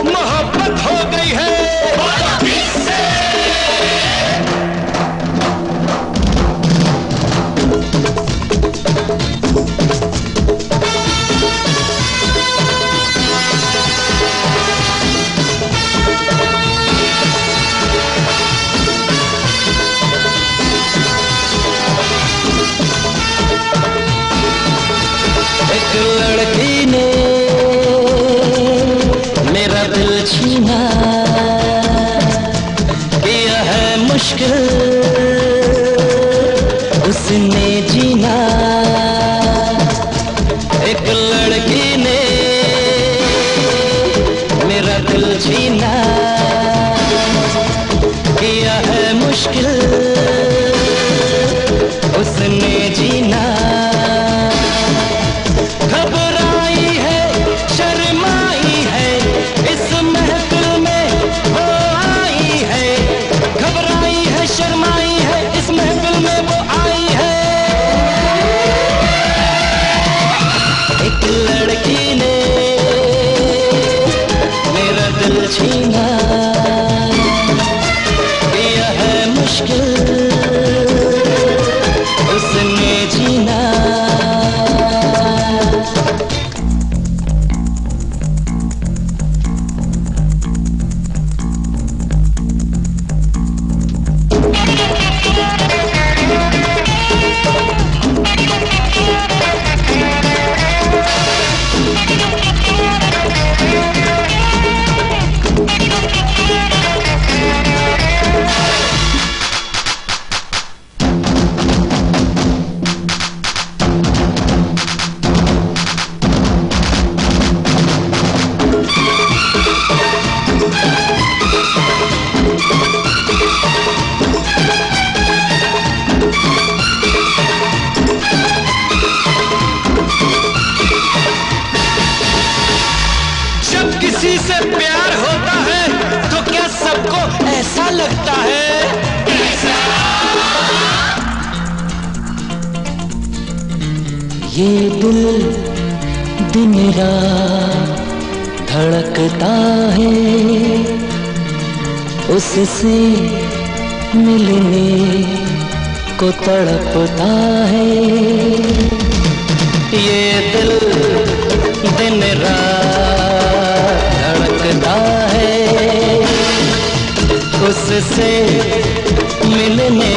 मोहब्बत हो गई है छीना किया है मुश्किल उसने जीना। एक लड़की ने मेरा दिल छीना किया है मुश्किल उसने जीना। छीना किया है मुश्किल उसने जीना। जब किसी से प्यार होता है तो क्या सबको ऐसा लगता है? ये दिल मेरा धड़कता है उससे मिलने को तड़पता है। ये दिल दिन रात धड़कता है उससे मिलने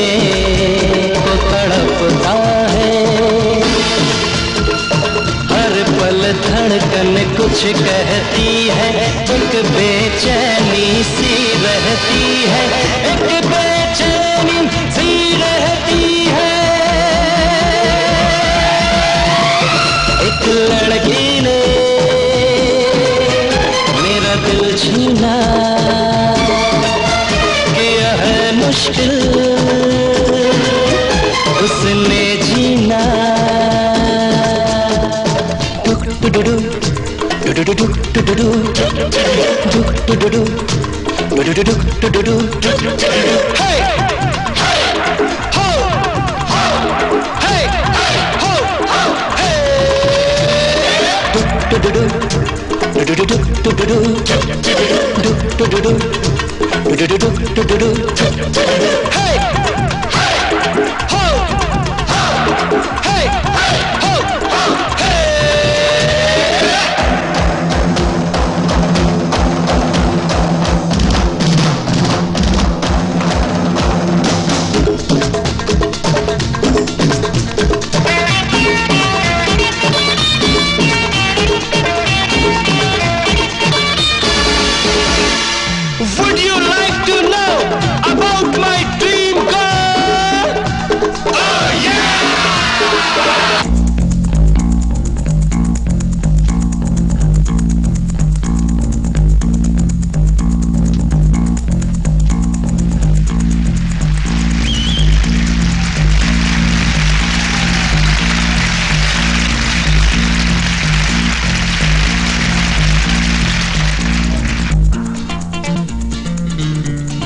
को तड़पता है। हर पल धड़कन कुछ कहती है एक बेचैनी सी रहती है एक बेचैनी सी रहती है। एक लड़की ने मेरा दिल छीना किया है मुश्किल उसने जीना।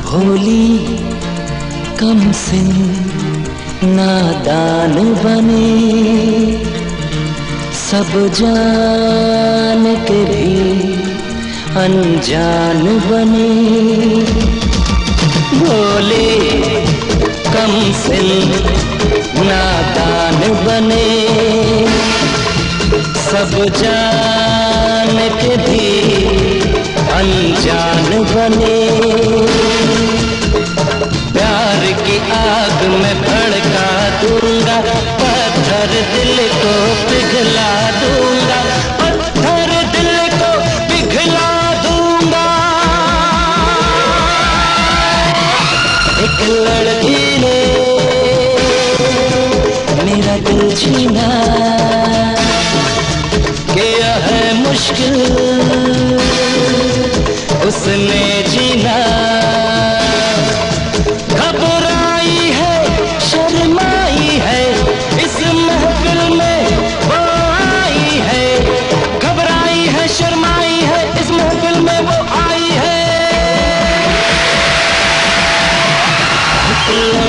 भोली कम से नादान बने सब जान के भी अनजान बने, भोले कमसिन नादान बने, सब जान के भी अनजान बने, प्यार की आग में भड़का दूंगा, पत्थर दिल को पिघला दूंगा, पत्थर दिल को पिघला दूंगा। एक लड़की ने मेरा दिल छीना, किया है मुश्किल उसने जीना, घबराई है शर्माई है, इस महफिल में वो आई है, घबराई है शर्माई है, इस महफिल में वो आई है।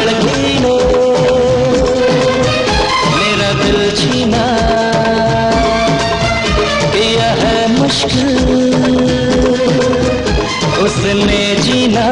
लड़की ने मेरा दिल छीना, किया है मुश्किल उसने जीना।